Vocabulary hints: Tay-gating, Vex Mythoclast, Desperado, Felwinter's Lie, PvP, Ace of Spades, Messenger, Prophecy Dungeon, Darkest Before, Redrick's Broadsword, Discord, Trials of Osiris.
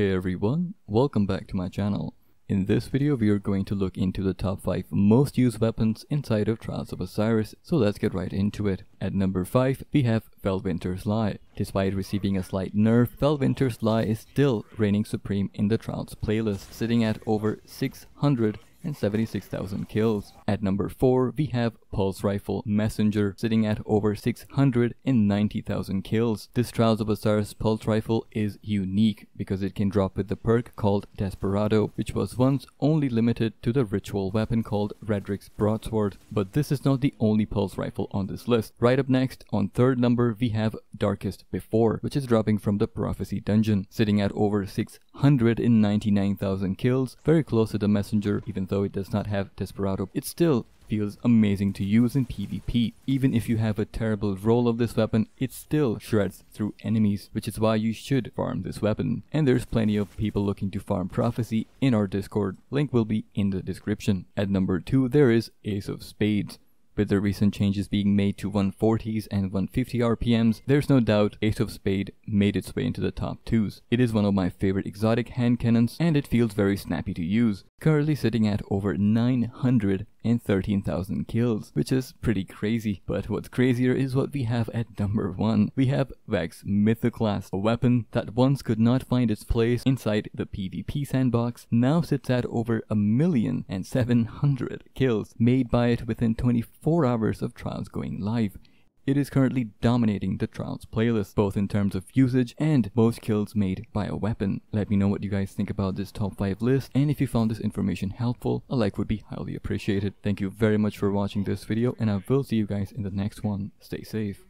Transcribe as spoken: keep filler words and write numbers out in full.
Hey everyone, welcome back to my channel. In this video we are going to look into the top five most used weapons inside of Trials of Osiris, so let's get right into it. At number five we have Felwinter's Lie. Despite receiving a slight nerf, Felwinter's Lie is still reigning supreme in the Trials playlist, sitting at over six hundred seventy-six thousand kills. At number four we have Pulse Rifle Messenger, sitting at over six hundred ninety thousand kills. This Trials of Osiris Pulse Rifle is unique because it can drop with the perk called Desperado, which was once only limited to the ritual weapon called Redrick's Broadsword. But this is not the only Pulse Rifle on this list. Right up next, on third number, we have Darkest Before, which is dropping from the Prophecy Dungeon, sitting at over six hundred ninety-nine thousand kills, very close to the Messenger. Even though it does not have Desperado, it still feels amazing to use in PvP. Even if you have a terrible roll of this weapon, it still shreds through enemies, which is why you should farm this weapon. And there's plenty of people looking to farm Prophecy in our Discord. Link will be in the description. At number two, there is Ace of Spades. With the recent changes being made to one forties and one fifty R P Ms, there's no doubt Ace of Spade made its way into the top twos. It is one of my favorite exotic hand cannons and it feels very snappy to use, currently sitting at over nine hundred thirteen thousand kills, which is pretty crazy. But what's crazier is what we have at number one. We have Vex Mythoclast, a weapon that once could not find its place inside the PvP sandbox, now sits at over a million and seven hundred kills made by it within twenty-four Four hours of Trials going live. It is currently dominating the Trials playlist, both in terms of usage and most kills made by a weapon. Let me know what you guys think about this top five list, and if you found this information helpful, a like would be highly appreciated. Thank you very much for watching this video, and I will see you guys in the next one. Stay safe.